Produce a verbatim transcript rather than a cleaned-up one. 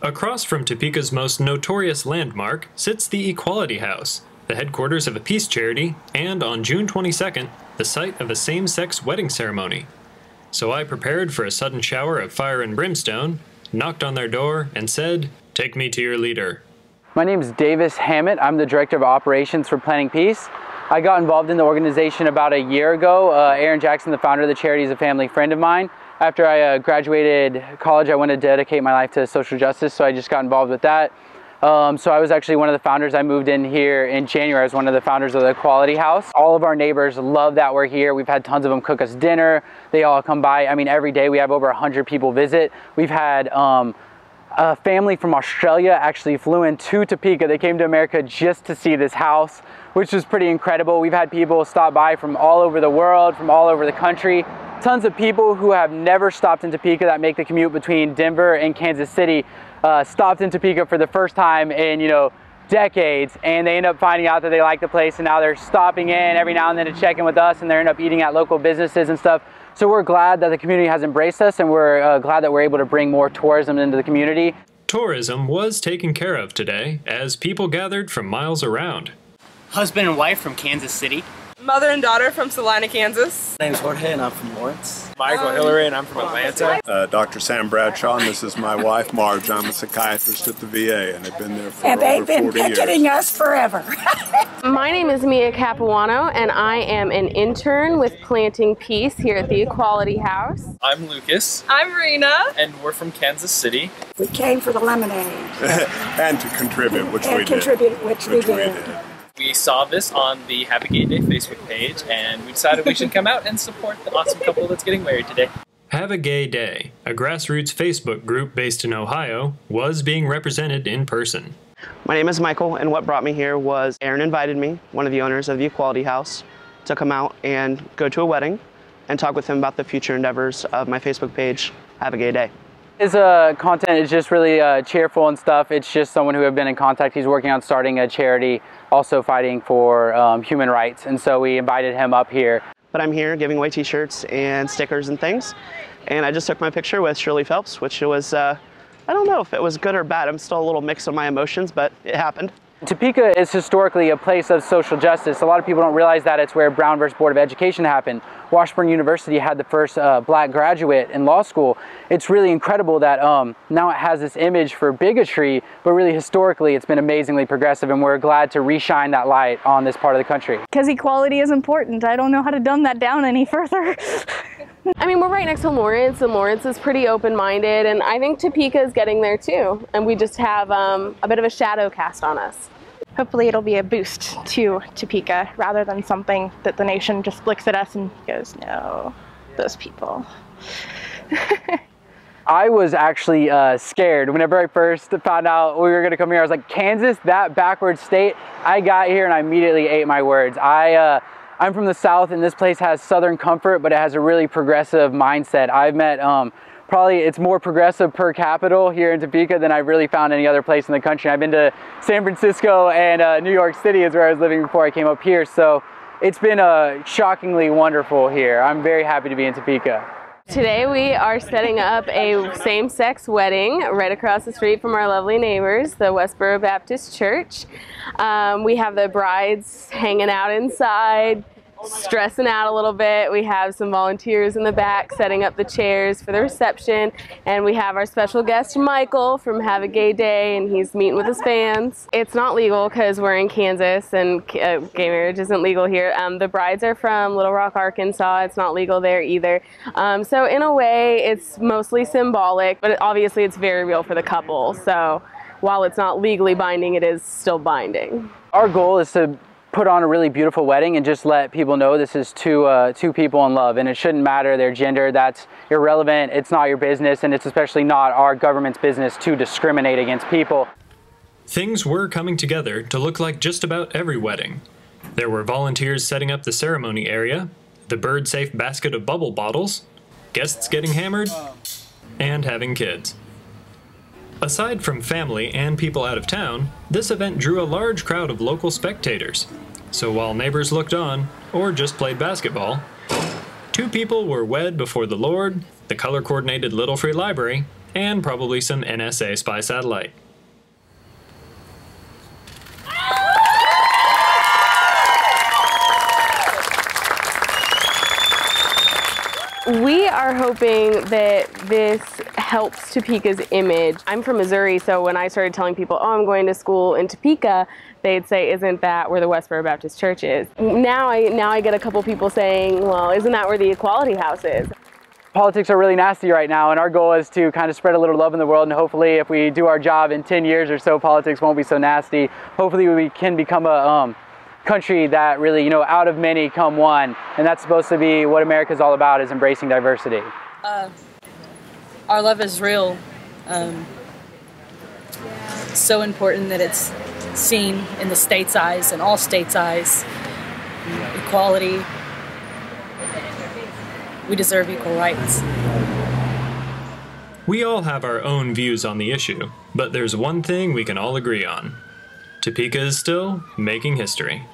Across from Topeka's most notorious landmark sits the Equality House, the headquarters of a peace charity, and on June twenty-second, the site of a same-sex wedding ceremony. So I prepared for a sudden shower of fire and brimstone, knocked on their door, and said, "Take me to your leader." My name is Davis Hammett. I'm the Director of Operations for Planning Peace. I got involved in the organization about a year ago. Uh, Aaron Jackson, the founder of the charity, is a family friend of mine. After I uh, graduated college, I wanted to dedicate my life to social justice, so I just got involved with that. Um, so I was actually one of the founders. I moved in here in January. I was one of the founders of the Equality House. All of our neighbors love that we're here. We've had tons of them cook us dinner. They all come by. I mean, every day we have over one hundred people visit. We've had um, a family from Australia actually flew in to Topeka. They came to America just to see this house, which was pretty incredible. We've had people stop by from all over the world, from all over the country. Tons of people who have never stopped in Topeka that make the commute between Denver and Kansas City uh, stopped in Topeka for the first time in, you know, decades, and they end up finding out that they like the place, and now they're stopping in every now and then to check in with us, and they end up eating at local businesses and stuff. So we're glad that the community has embraced us, and we're uh, glad that we're able to bring more tourism into the community. Tourism was taken care of today as people gathered from miles around. Husband and wife from Kansas City. Mother and daughter from Salina, Kansas. My name's Jorge and I'm from Lawrence. Michael, um, Hillary, and I'm from Atlanta. Uh, Doctor Sam Bradshaw, and this is my wife, Marge. I'm a psychiatrist at the V A and have been there for and over forty years. And they've been picketing us forever. My name is Mia Capuano, and I am an intern with Planting Peace here at the Equality House. I'm Lucas. I'm Rena. And we're from Kansas City. We came for the lemonade. And to contribute, which and we contribute, did. Which, which we did. We did. We saw this on the Have a Gay Day Facebook page, and we decided we should come out and support the awesome couple that's getting married today. Have a Gay Day, a grassroots Facebook group based in Ohio, was being represented in person. My name is Michael, and what brought me here was Aaron invited me, one of the owners of the Equality House, to come out and go to a wedding and talk with him about the future endeavors of my Facebook page, Have a Gay Day. His uh, content is just really uh, cheerful and stuff. It's just someone who I've been in contact. He's working on starting a charity, also fighting for um, human rights. And so we invited him up here. But I'm here giving away t-shirts and stickers and things. And I just took my picture with Shirley Phelps, which was, uh, I don't know if it was good or bad. I'm still a little mixed on my emotions, but it happened. Topeka is historically a place of social justice. A lot of people don't realize that it's where Brown versus Board of Education happened. Washburn University had the first uh, black graduate in law school. It's really incredible that um, now it has this image for bigotry, but really historically it's been amazingly progressive, and we're glad to reshine that light on this part of the country. Because equality is important. I don't know how to dumb that down any further. I mean, we're right next to Lawrence, and Lawrence is pretty open-minded, and I think Topeka is getting there too, and we just have um, a bit of a shadow cast on us. Hopefully it'll be a boost to Topeka rather than something that the nation just looks at us and goes, no, those people. I was actually uh, scared whenever I first found out we were gonna come here. I was like, Kansas, that backward state? I got here and I immediately ate my words. I, uh, I'm from the South, and this place has Southern comfort, but it has a really progressive mindset. I've met um, probably it's more progressive per capita here in Topeka than I've really found any other place in the country. I've been to San Francisco and uh, New York City is where I was living before I came up here. So it's been uh, shockingly wonderful here. I'm very happy to be in Topeka. Today we are setting up a same-sex wedding right across the street from our lovely neighbors, the Westboro Baptist Church. Um, we have the brides hanging out inside, stressing out a little bit. We have some volunteers in the back setting up the chairs for the reception, and we have our special guest Michael from Have a Gay Day, and he's meeting with his fans. It's not legal because we're in Kansas, and uh, gay marriage isn't legal here. Um, the brides are from Little Rock, Arkansas. It's not legal there either. Um, so in a way it's mostly symbolic, but obviously it's very real for the couple. So while it's not legally binding, it is still binding. Our goal is to put on a really beautiful wedding and just let people know this is two uh, two people in love, and it shouldn't matter their gender. That's irrelevant. It's not your business, and it's especially not our government's business to discriminate against people. Things were coming together to look like just about every wedding. There were volunteers setting up the ceremony area, the bird-safe basket of bubble bottles, guests getting hammered, and having kids. Aside from family and people out of town, this event drew a large crowd of local spectators. So while neighbors looked on, or just played basketball, two people were wed before the Lord, the color-coordinated Little Free Library, and probably some N S A spy satellite. We are hoping that this helps Topeka's image. I'm from Missouri, so when I started telling people, oh, I'm going to school in Topeka, they'd say, isn't that where the Westboro Baptist Church is? Now I, now I get a couple people saying, well, isn't that where the Equality House is? Politics are really nasty right now, and our goal is to kind of spread a little love in the world, and hopefully if we do our job in ten years or so, politics won't be so nasty. Hopefully we can become a um, country that really, you know, out of many come one, and that's supposed to be what America's all about, is embracing diversity. Uh, our love is real. Um, so important that it's seen in the state's eyes and all states' eyes. Equality. We deserve equal rights. We all have our own views on the issue, but there's one thing we can all agree on. Topeka is still making history.